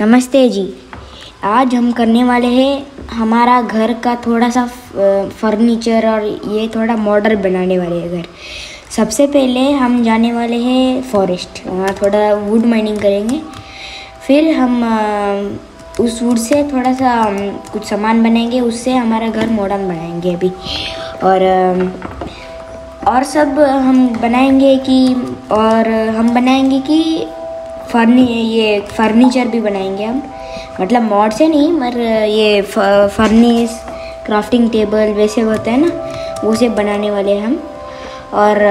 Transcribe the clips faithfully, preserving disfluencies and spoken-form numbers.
नमस्ते जी, आज हम करने वाले हैं हमारा घर का थोड़ा सा फर्नीचर और ये थोड़ा मॉडर्न बनाने वाले हैं घर। सबसे पहले हम जाने वाले हैं फॉरेस्ट, वहाँ थोड़ा वुड माइनिंग करेंगे। फिर हम उस वुड से थोड़ा सा कुछ सामान बनाएंगे, उससे हमारा घर मॉडर्न बनाएंगे अभी। और और सब हम बनाएंगे कि और हम बनाएंगे कि फर्नी ये फर्नीचर भी बनाएंगे हम, मतलब मॉड से नहीं मगर ये फर्नीस क्राफ्टिंग टेबल वैसे होता है ना, वो सब बनाने वाले हम। और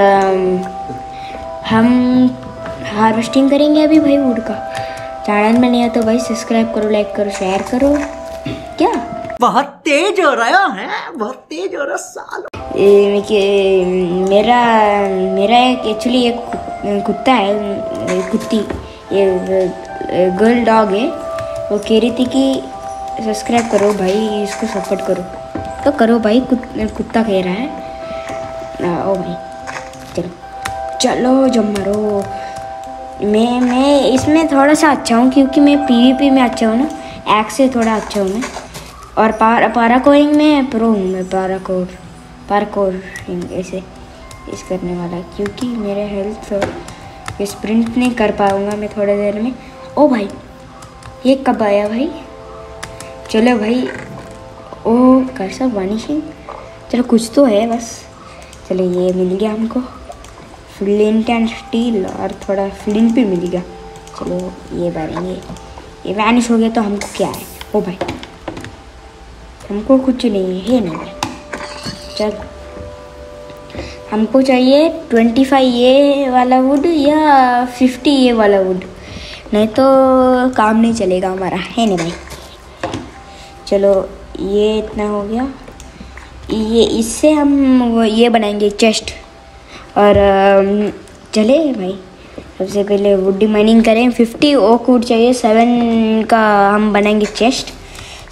हम हार्वेस्टिंग करेंगे अभी भाई वुड का। चैनल में नया तो भाई सब्सक्राइब करो, लाइक करो, शेयर करो। क्या बहुत तेज हो रहा है, बहुत तेज हो रहा सालो। ए, मेरा मेरा एक एक्चुअली एक कुत्ता है, कुत्ती ये गर्ल डॉग है, वो कह रही थी कि सब्सक्राइब करो भाई, इसको सपोर्ट करो, तो करो भाई, कुत, कुत्ता कह रहा है। आ, ओ भाई चलो चलो जब मारो। मैं मैं इसमें थोड़ा सा अच्छा हूँ क्योंकि मैं पीवीपी में अच्छा हूँ ना, एक्स से थोड़ा अच्छा हूँ मैं। और पार पाराकोरिंग में प्रो हूँ मैं, पाराकोर पाराकोरिंग ऐसे इस करने वाला, क्योंकि मेरे हेल्थ स्प्रिंट नहीं कर पाऊँगा मैं थोड़ी देर में। ओ भाई ये कब आया भाई, चलो भाई। ओ कर सब वानिशिंग, चलो कुछ तो है बस। चलो ये मिल गया हमको फ्लिंट एंड स्टील, और थोड़ा फ्लिंट भी मिल गया। चलो ये बारेंगे, ये वैनिश हो गया तो हमको क्या है। ओ भाई हमको कुछ नहीं है ना भाई। चल हमको चाहिए ट्वेंटी फाइव ये वाला वुड या फिफ्टी ये वाला वुड, नहीं तो काम नहीं चलेगा हमारा, है ना भाई। चलो ये इतना हो गया, ये इससे हम ये बनाएंगे चेस्ट। और चले भाई सबसे पहले वुड माइनिंग करें। फिफ्टी ओक वुड चाहिए, सेवन का हम बनाएंगे चेस्ट।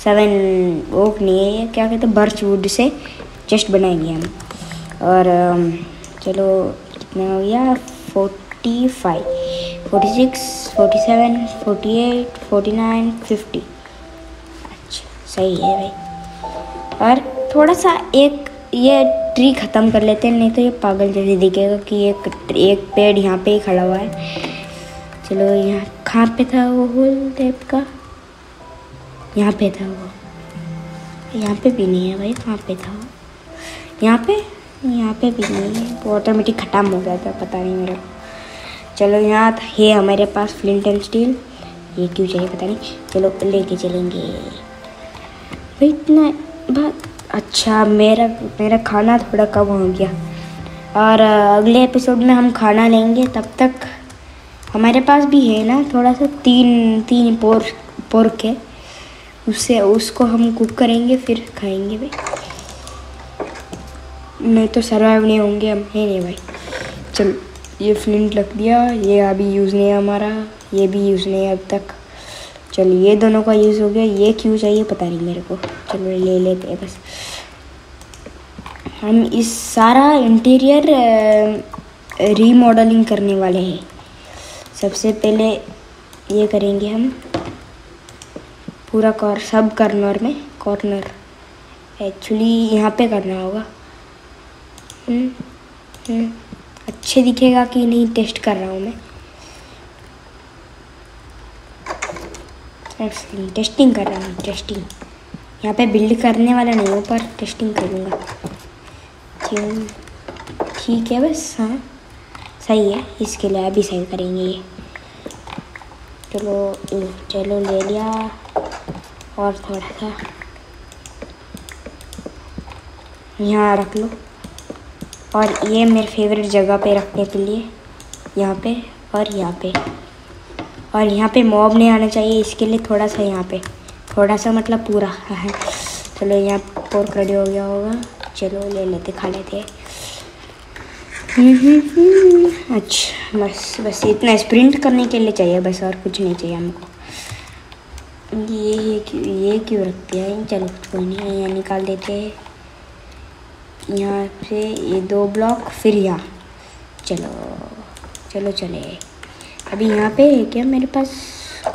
सेवन ओक नहीं है, क्या कहते हैं, बर्च वुड से चेस्ट बनाएंगे हम। और चलो कितना हो गया, forty five forty six forty seven forty eight forty nine fifty. अच्छा सही है भाई। और थोड़ा सा एक ये ट्री ख़त्म कर लेते हैं, नहीं तो ये पागल जैसे दिखेगा कि एक एक पेड़ यहाँ पे ही खड़ा हुआ है। चलो यहाँ कहाँ पे था वो होल टाइप का, यहाँ पे था वो, यहाँ पे भी नहीं है भाई। कहाँ पे था वो, यहाँ पे, यहाँ पे भी नहीं है, वो ऑटोमेटिक ख़त्म हो गया था, पता नहीं मेरा। चलो यहाँ है हमारे पास फ्लिंट एंड स्टील, ये क्यों चाहिए पता नहीं, चलो लेके चलेंगे भाई। इतना बात अच्छा, मेरा मेरा खाना थोड़ा कम हो गया, और अगले एपिसोड में हम खाना लेंगे। तब तक हमारे पास भी है ना थोड़ा सा, तीन तीन पोर्क पोर्क है, उससे उसको हम कुक करेंगे फिर खाएंगे भाई, नहीं तो सर्वाइव नहीं होंगे हम, है नहीं भाई। चल ये फ्लिंट रख दिया, ये अभी यूज़ नहीं है हमारा, ये भी यूज़ नहीं है अब तक। चलो ये दोनों का यूज़ हो गया, ये क्यों चाहिए पता नहीं मेरे को, चलो ले लेते हैं बस। हम इस सारा इंटीरियर रीमॉडलिंग करने वाले हैं। सबसे पहले ये करेंगे हम पूरा कॉर सब कॉर्नर में, कॉर्नर एक्चुअली यहाँ पे करना होगा। हुँ, हुँ, अच्छे दिखेगा कि नहीं टेस्ट कर रहा हूँ मैं, टेस्टिंग कर रहा हूँ, टेस्टिंग। यहाँ पे बिल्ड करने वाला नहीं हूँ पर टेस्टिंग करूँगा, ठीक है बस। हाँ सही है, इसके लिए अभी सही करेंगे ये। चलो चलो ले लिया, और थोड़ा सा यहाँ रख लो, और ये मेरे फेवरेट जगह पे रखने के लिए, यहाँ पे और यहाँ पे। और यहाँ पे मॉब नहीं आना चाहिए, इसके लिए थोड़ा सा यहाँ पे, थोड़ा सा मतलब पूरा है। चलो यहाँ पोर्क रेडी हो गया होगा, चलो ले लेते खा लेते। अच्छा बस बस इतना स्प्रिंट करने के लिए चाहिए बस, और कुछ नहीं चाहिए हमको। ये ये क्यों ये क्यों रखते हैं, चलो कोई नहीं, यहाँ निकाल देते हैं यहाँ से ये दो ब्लॉक, फिर यहाँ। चलो चलो चले, अभी यहाँ पे है क्या मेरे पास,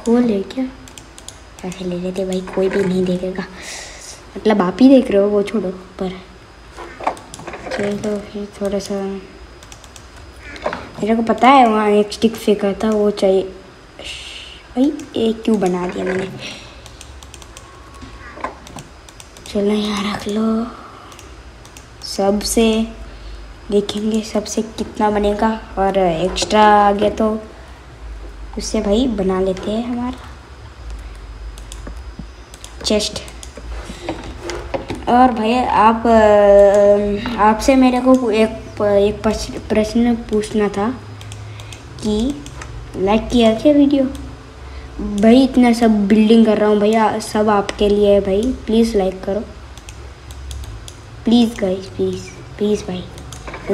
खोल है क्या, पैसे ले लेते भाई, कोई भी नहीं देखेगा, मतलब आप ही देख रहे हो वो छोड़ो। पर चलो फिर थोड़ा सा, मेरे को पता है वहाँ एक स्टिक फेंका था वो चाहिए भाई, एक क्यों बना दिया मैंने। चलो यहाँ रख लो, सबसे देखेंगे सबसे कितना बनेगा, और एक्स्ट्रा आ गया तो उससे भाई बना लेते हैं हमारा चेस्ट। और भाई आप आपसे मेरे को एक एक प्रश्न पूछना था कि लाइक किया क्या वीडियो भाई, इतना सब बिल्डिंग कर रहा हूँ भैया, सब आपके लिए है भाई, प्लीज़ लाइक करो, प्लीज़ गाइस, प्लीज़ प्लीज़ भाई।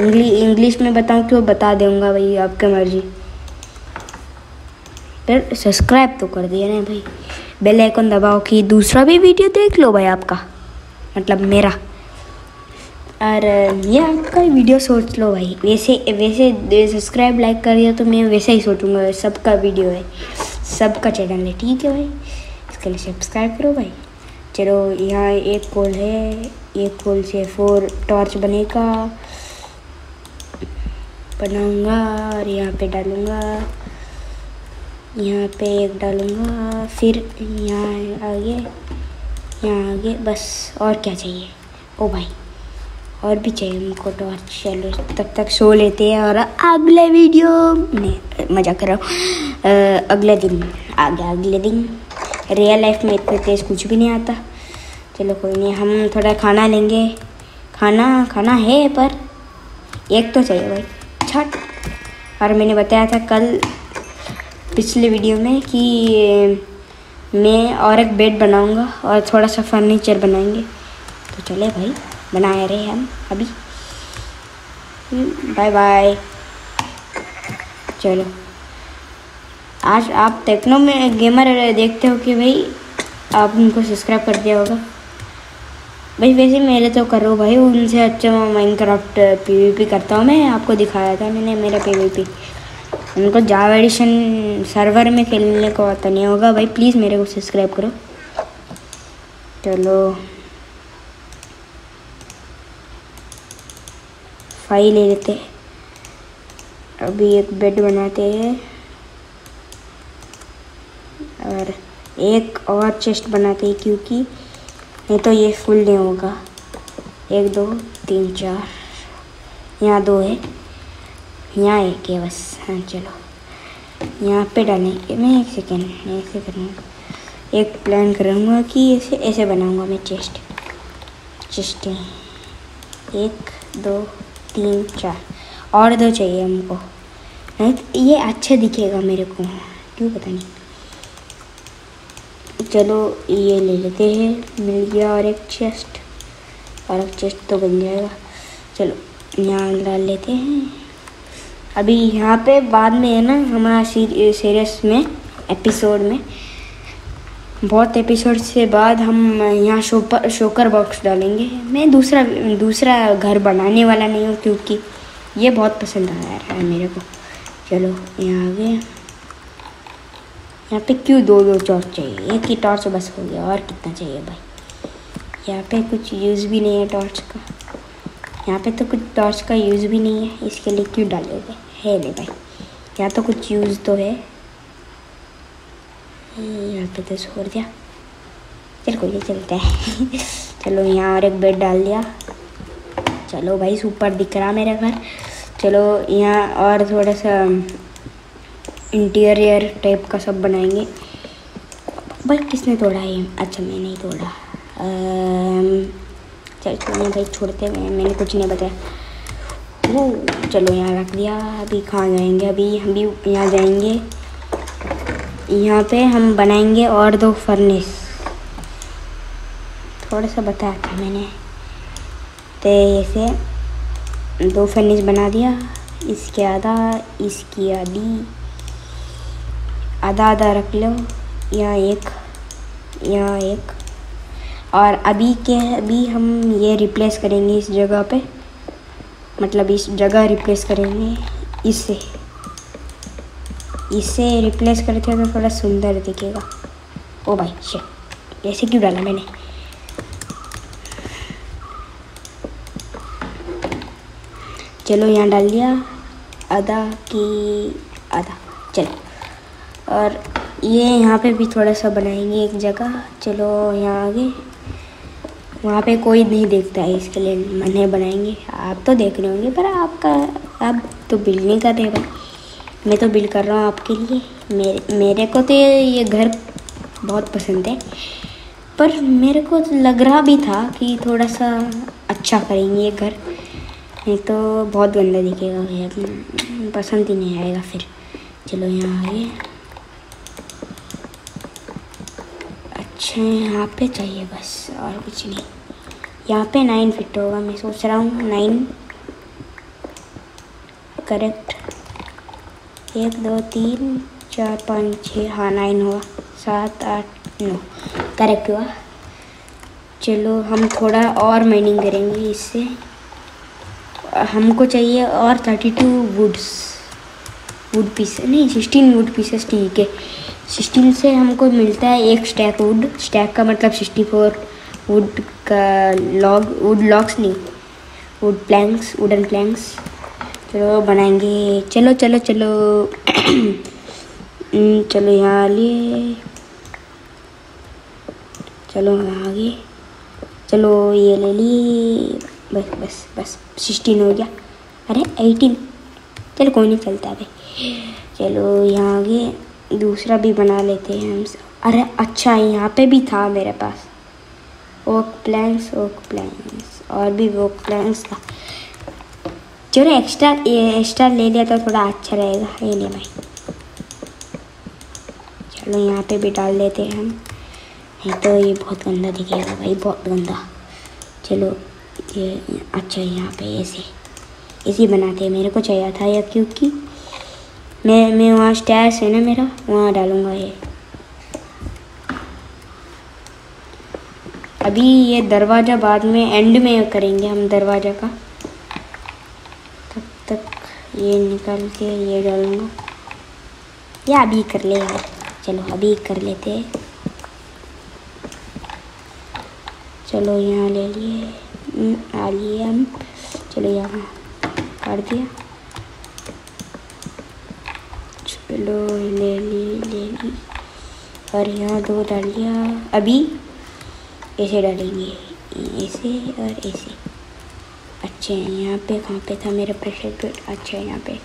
इंग्लिश इंग्लिश में बताऊँ क्यों, बता दूँगा भाई, आपकी मर्जी, पर सब्सक्राइब तो कर दिया ना भाई, बेल आइकन दबाओ कि दूसरा भी वीडियो देख लो भाई आपका, मतलब मेरा, और ये आपका वीडियो सोच लो भाई। वैसे वैसे सब्सक्राइब लाइक कर दिया तो मैं वैसे ही सोचूंगा, सबका वीडियो है, सबका चैनल है, ठीक है भाई, इसके लिए सब्सक्राइब करो भाई। चलो यहाँ एक कोल है, एक कोल से फोर टॉर्च बनेगा, बनाऊंगा और यहाँ पे डालूंगा, यहाँ पे एक डालूंगा, फिर यहाँ आगे, यहाँ आगे, बस और क्या चाहिए। ओ भाई और भी चाहिए हमको टॉर्च। चलो तब तक सो लेते हैं, और अगले वीडियो में मज़ा कर रहा हूँ, अगले दिन आ गया, अगले दिन रियल लाइफ में इतने तेज़ कुछ भी नहीं आता। चलो कोई नहीं, हम थोड़ा खाना लेंगे, खाना खाना है पर एक तो चाहिए भाई छठ। और मैंने बताया था कल पिछले वीडियो में कि मैं और एक बेड बनाऊंगा और थोड़ा सा फर्नीचर बनाएंगे, तो चले भाई बनाए रहे हम अभी। Bye bye. चलो आज आप टेक्नो में गेमर देखते हो कि भाई आप उनको सब्सक्राइब कर दिया होगा भाई, वैसे मेरे तो करो भाई, उनसे अच्छा माइनक्राफ्ट पीवीपी करता हूँ मैं, आपको दिखाया था मैंने मेरा पीवीपी। उनको जावा एडिशन सर्वर में खेलने को आता नहीं होगा भाई, प्लीज़ मेरे को सब्सक्राइब करो। चलो फाइल ले लेते हैं, अभी एक बेड बनाते हैं और एक और चेस्ट बनाते हैं, क्योंकि नहीं तो ये फुल नहीं होगा। एक दो तीन चार, यहाँ दो है, यहाँ एक है बस। हाँ चलो यहाँ पे डालेंगे, मैं एक सेकेंड ऐसे करूँगा, एक प्लान करूँगा कि ऐसे ऐसे बनाऊँगा मैं चेस्ट, चेस्ट एक दो तीन चार, और दो चाहिए हमको, नहीं तो ये अच्छा दिखेगा मेरे को, क्यों पता नहीं। चलो ये ले लेते हैं, मिल गया और एक चेस्ट, और एक चेस्ट तो बन जाएगा। चलो यहाँ डाल लेते हैं अभी, यहाँ पे बाद में है ना हमारा सीरीज में, एपिसोड में, बहुत एपिसोड से बाद हम यहाँ शोपर शोकर बॉक्स डालेंगे। मैं दूसरा दूसरा घर बनाने वाला नहीं हूँ, क्योंकि ये बहुत पसंद आया है मेरे को। चलो यहाँ आ गए, यहाँ पे क्यों दो दो टॉर्च चाहिए, एक ही टॉर्च बस हो गया, और कितना चाहिए भाई। यहाँ पे कुछ यूज़ भी नहीं है टॉर्च का, यहाँ पे तो कुछ टॉर्च का यूज़ भी नहीं है, इसके लिए क्यों डालोगे, है नहीं भाई। यहाँ तो कुछ यूज़ तो है, यहाँ पे तो छोड़ दिया, चल कोई नहीं चलता है। चलो यहाँ और एक बेड डाल दिया, चलो भाई सुपर दिख रहा मेरा घर। चलो यहाँ और थोड़ा सा इंटीरियर टाइप का सब बनाएंगे भाई। किसने तोड़ा है, अच्छा मैंने ही तोड़ा, चल छोड़ने भाई छोड़ते हुए, मैंने कुछ नहीं बताया वो। चलो यहाँ रख दिया, अभी कहाँ जाएंगे, अभी हम भी यहाँ जाएंगे, यहाँ पे हम बनाएंगे और दो फर्नेस, थोड़ा सा बताया था मैंने, तो ऐसे दो फर्नेस बना दिया, इसके आधा इसकी आधी, आधा आधा रख लो, यहाँ एक यहाँ एक। और अभी के अभी हम ये रिप्लेस करेंगे इस जगह पे, मतलब इस जगह रिप्लेस करेंगे इससे, इसे रिप्लेस करते हैं तो थोड़ा सुंदर दिखेगा। ओ भाई शिट, ऐसे क्यों डाला मैंने। चलो यहाँ डाल दिया आधा की आधा। चलो और ये यहाँ पे भी थोड़ा सा बनाएंगे एक जगह। चलो यहाँ आगे, वहाँ पे कोई नहीं देखता है इसके लिए मैंने बनाएंगे। आप तो देख रहे होंगे पर आपका आप तो बिल नहीं कर रहे भाई, मैं तो बिल कर रहा हूँ आपके लिए। मेरे मेरे को तो ये घर बहुत पसंद है, पर मेरे को तो लग रहा भी था कि थोड़ा सा अच्छा करेंगे ये घर, नहीं तो बहुत गंदा दिखेगा यार, पसंद ही नहीं आएगा फिर। चलो यहाँ आइए। अच्छा यहाँ पे चाहिए बस और कुछ नहीं। यहाँ पे नाइन फिट होगा मैं सोच रहा हूँ, नाइन करेक्ट। एक दो तीन चार पाँच छः, हाँ नाइन हुआ, सात आठ नौ करेक्ट हुआ। चलो हम थोड़ा और माइनिंग करेंगे इससे। हमको चाहिए और thirty two woods wood piece नहीं सिक्सटीन वुड पीसेस। ठीक है, सिक्सटीन से हमको मिलता है एक स्टैक वुड। स्टैक का मतलब सिक्सटी फोर वुड का लॉग, वुड लॉग्स नहीं, वुड प्लैंक्स, वुडन प्लैंक्स। चलो बनाएंगे, चलो चलो चलो चलो यहाँ लिए, चलो यहाँ आगे, चलो ये ले ली, बस बस बस सिक्सटीन हो गया। अरे एटीन, चलो कोई नहीं चलता भाई। चलो यहाँ आगे दूसरा भी बना लेते हैं हम। अरे अच्छा यहाँ पे भी था मेरे पास ओक प्लैंक्स, ओक प्लैंक्स और भी ओक प्लैंक्स था। चलो एक्स्ट्रा एक्स्ट्रा ले लिया तो थोड़ा अच्छा रहेगा। ये नहीं भाई, चलो यहाँ पे भी डाल लेते हैं हम, नहीं तो ये बहुत गंदा दिखेगा भाई, बहुत गंदा। चलो ये अच्छा यहाँ पे ऐसे ऐसे बनाते हैं। मेरे को चाहिए था या क्योंकि मैं मैं वहाँ स्टैश है ना मेरा, वहाँ डालूँगा ये। अभी ये दरवाज़ा बाद में एंड में करेंगे हम दरवाज़ा का, तब तक ये निकाल के ये डालूँगा या अभी कर ले। चलो अभी कर लेते हैं। चलो यहाँ ले लिए आ लिए हम। चलो यहाँ कर दिया, चलो ले ली ले ली और यहाँ दो डाल दिया। अभी ऐसे डालेंगे, ऐसे और ऐसे। अच्छे हैं यहाँ पे, कहाँ पे था मेरा प्रेशर प्लेट? अच्छा है यहाँ पे।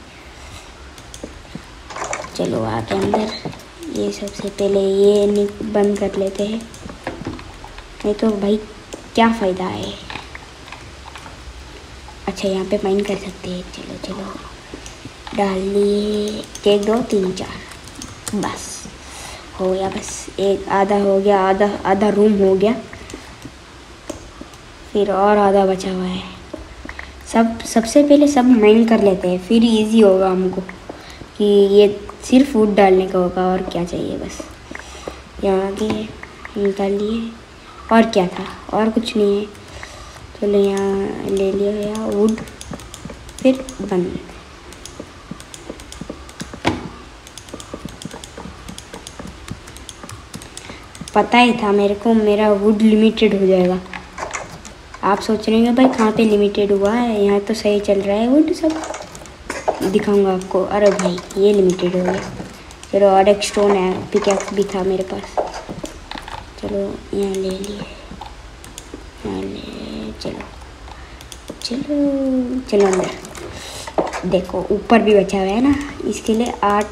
चलो आके अंदर ये सबसे पहले ये बंद कर लेते हैं, नहीं तो भाई क्या फ़ायदा है। अच्छा यहाँ पे माइन कर सकते हैं। चलो चलो डाल लिए, एक दो तीन चार, बस हो गया। बस एक आधा हो गया, आधा आधा रूम हो गया, फिर और आधा बचा हुआ है। सब सबसे पहले सब माइन कर लेते हैं, फिर इजी होगा हमको कि ये सिर्फ वुड डालने का होगा और क्या चाहिए। बस यहाँ आगे निकाल लिए, और क्या था? और कुछ नहीं है। चलो यहाँ ले लिया यहाँ वुड, फिर बंद। पता ही था मेरे को मेरा वुड लिमिटेड हो जाएगा। आप सोच रहे होंगे भाई कहाँ पे लिमिटेड हुआ है, यहाँ तो सही चल रहा है वुड, सब दिखाऊंगा आपको। अरे भाई ये लिमिटेड हो गया। चलो और एक स्टोन है, पिकैक्स भी था मेरे पास। चलो यहाँ ले लिए, यहाँ ले, चलो चलो चलो अंदर देखो। ऊपर भी बचा हुआ है ना, इसके लिए आठ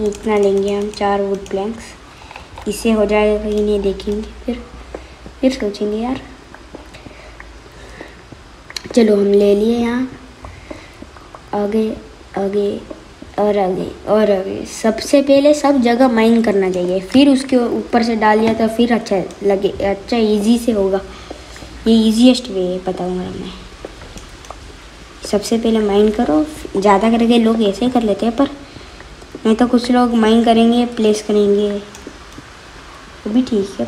इतना लेंगे हम, चार वुड प्लैंक्स। इससे हो जाएगा कि नहीं देखेंगे, फिर फिर सोचेंगे यार। चलो हम ले लिए यहाँ, आगे आगे और आगे और आगे। सबसे पहले सब जगह माइन करना चाहिए, फिर उसके ऊपर से डाल दिया तो फिर अच्छा लगे, अच्छा इजी से होगा। ये इजीएस्ट वे बताऊँगा मैं। सबसे पहले माइन करो, ज़्यादा करके लोग ऐसे कर लेते हैं, पर नहीं तो कुछ लोग माइन करेंगे प्लेस करेंगे, वो भी ठीक है।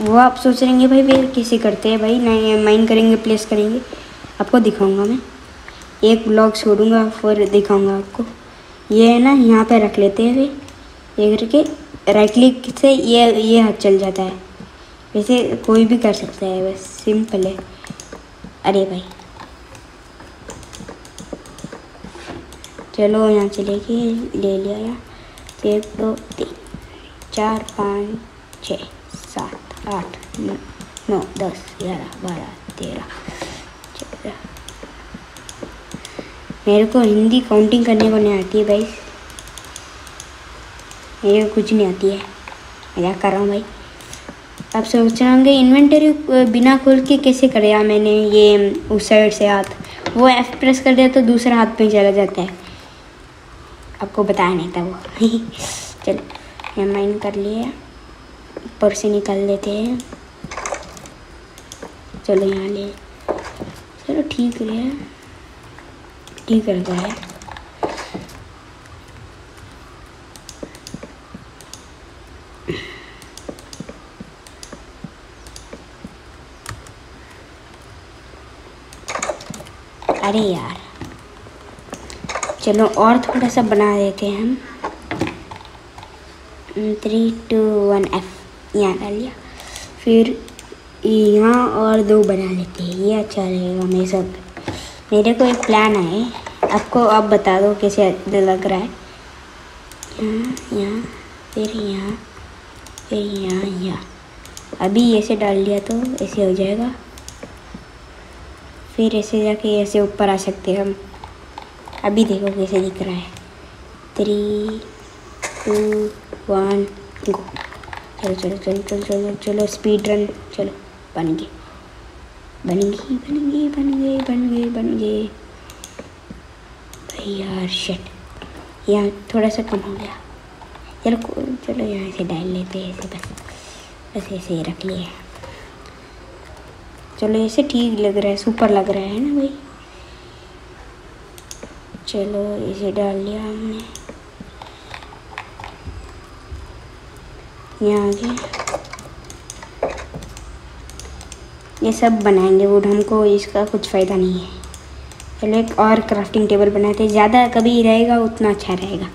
वो आप सोच रहेंगे भाई वे कैसे करते हैं भाई, नहीं माइन करेंगे प्लेस करेंगे। आपको दिखाऊँगा मैं, एक ब्लॉग छोड़ूंगा फिर दिखाऊंगा आपको ये है ना, यहाँ पे रख लेते हैं फिर ये करके राइट क्लिक से ये ये हाथ चल जाता है। वैसे कोई भी कर सकता है, बस सिंपल है। अरे भाई चलो यहाँ चले गए, ले लिया यहाँ। एक दो तीन चार पाँच छः सात आठ नौ नौ दस ग्यारह बारह तेरह। मेरे को हिंदी काउंटिंग करने को नहीं आती है भाई, मेरे को कुछ नहीं आती है, मजाक कर रहा हूँ भाई। आप सोच रहे होंगे इन्वेंटरी बिना खोल के कैसे कर दिया मैंने, ये उस साइड से हाथ वो एफ प्रेस कर दिया तो दूसरा हाथ पे चला जाता है, आपको बताया नहीं था वो। चलो ये माइन कर लिया, ऊपर से निकाल लेते हैं। चलो यहाँ ले, चलो ठीक है, ठीक कर रहा है। अरे यार चलो और थोड़ा सा बना देते हैं हम। थ्री टू वन एफ यहाँ डाल लिया, फिर यहाँ और दो बना लेते हैं, ये अच्छा रहेगा। मेरे सब मेरे को एक प्लान है, आपको आप बता दो कैसे लग रहा है। यहाँ यहाँ फिर यहाँ फिर यहाँ यहाँ अभी ऐसे डाल लिया तो ऐसे हो जाएगा, फिर ऐसे जाके ऐसे ऊपर आ सकते हैं हम। अभी देखो कैसे दिख रहा है। थ्री टू वन गो, चलो चलो चलो चलो चलो चलो स्पीड रन। चलो बन गई बन गई बन गई बन गई बन गई बन गई भाई यार शिट, यहाँ थोड़ा सा कम हो गया। चलो चलो यहाँ से डाल लेते हैं, ऐसे बस बस ऐसे ही रख लिए। चलो ऐसे ठीक लग रहा है, सुपर लग रहा है ना भाई। चलो ऐसे डाल लिया हमने, यहाँ आगे ये सब बनाएंगे वुड, हमको इसका कुछ फ़ायदा नहीं है। चलो एक और क्राफ्टिंग टेबल बनाते हैं, ज़्यादा कभी रहेगा उतना अच्छा रहेगा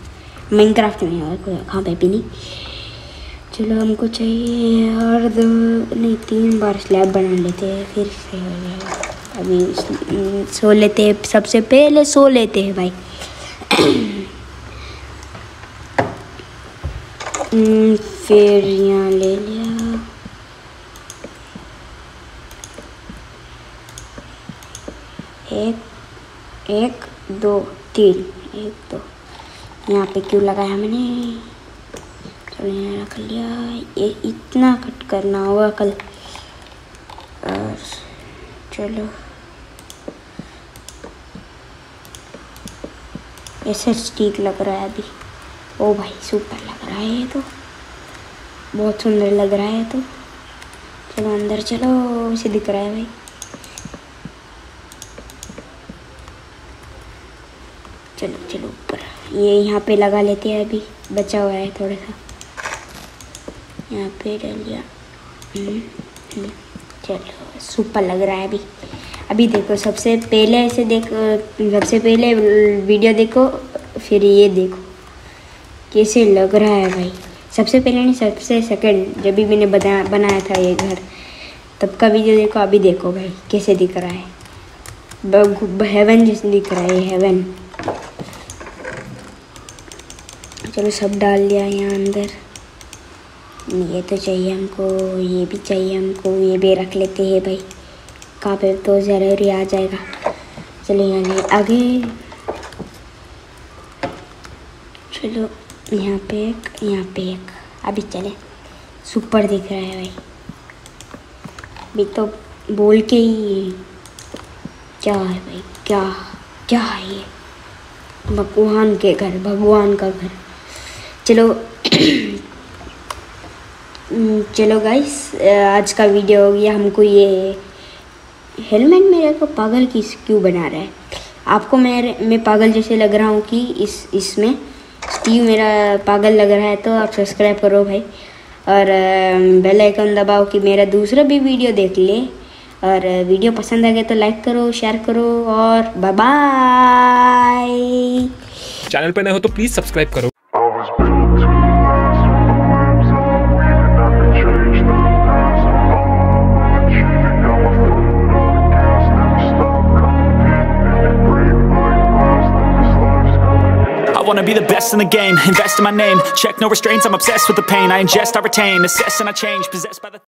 माइनक्राफ्ट में, और कोई कहाँ पे भी नहीं। चलो हमको चाहिए और दो नहीं तीन बार स्लैब बना लेते हैं, फिर से हो जाएगा। अभी सो लेते हैं, सबसे पहले सो लेते हैं भाई। फिर यहाँ ले लिया, एक एक दो तीन, एक दो यहाँ पे क्यों लगाया मैंने। चलो यहाँ रख लिया, ये इतना कट करना होगा कल। और चलो ऐसे ठीक लग रहा है अभी। ओ भाई सुपर लग रहा है ये तो, बहुत सुंदर लग रहा है तो। चलो अंदर चलो, ऐसे दिख रहा है भाई। चलो चलो ऊपर ये यहाँ पे लगा लेते हैं, अभी बचा हुआ है थोड़ा सा, यहाँ पे डाल लिया। चलो सुपर लग रहा है अभी। अभी देखो सबसे पहले ऐसे देखो, सबसे पहले वीडियो देखो फिर ये देखो कैसे लग रहा है भाई। सबसे पहले नहीं, सबसे सेकंड जब भी मैंने बना बनाया था ये घर, तब का वीडियो देखो, अभी देखो भाई कैसे दिख रहा है। हेवन जैसे दिख रहा है हेवन। चलो सब डाल लिया यहाँ अंदर, ये तो चाहिए हमको, ये भी चाहिए हमको, ये भी रख लेते हैं भाई, कहाँ पे तो ज़रूरी आ जाएगा। चलो यहाँ आगे, चलो यहाँ पे एक यहाँ पे एक अभी चले, सुपर दिख रहा है भाई। अभी तो बोल के ही क्या है भाई, क्या क्या है ये, भगवान के घर, भगवान का घर। चलो चलो गाइस आज का वीडियो हो गया। हमको ये हेलमेट मेरे को पागल की क्यों बना रहा है, आपको मेरे मैं पागल जैसे लग रहा हूँ कि इस इसमें स्टीव मेरा पागल लग रहा है, तो आप सब्सक्राइब करो भाई और बेल आइकन दबाओ कि मेरा दूसरा भी वीडियो देख ले। और वीडियो पसंद आ गया तो लाइक करो, शेयर करो और बाय बाय। चैनल पर नए हो तो प्लीज सब्सक्राइब करो। I wanna be the best in the game, invest in my name, check no restraints, I'm obsessed with the pain, I ingest, I retain, assess and I change, possessed by the